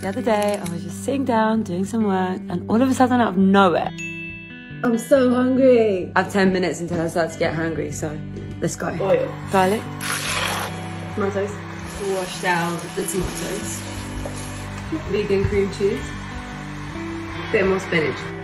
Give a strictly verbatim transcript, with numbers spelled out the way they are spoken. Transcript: The other day, I was just sitting down, doing some work, and all of a sudden, out of nowhere, I'm so hungry. I have ten minutes until I start to get hungry, so let's go. Oil. Garlic. Tomatoes. Wash down the tomatoes. Vegan cream cheese. A bit more spinach.